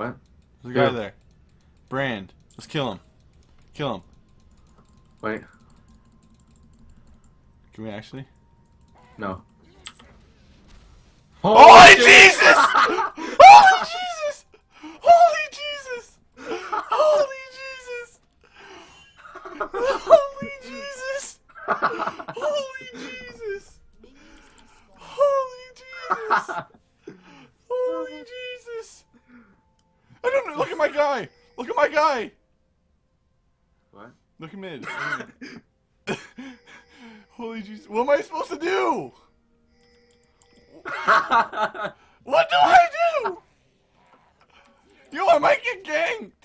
What? There's a guy there. Brand. Let's kill him. Kill him. Wait. Can we actually? No. Holy Jesus! Holy Jesus! Holy Jesus! Holy Jesus! Holy Jesus! Holy Jesus! Holy Jesus! Holy Jesus! I don't know. Look at my guy! Look at my guy! What? Look at mid. Holy Jesus! What am I supposed to do? What do I do? Yo, I might get ganked.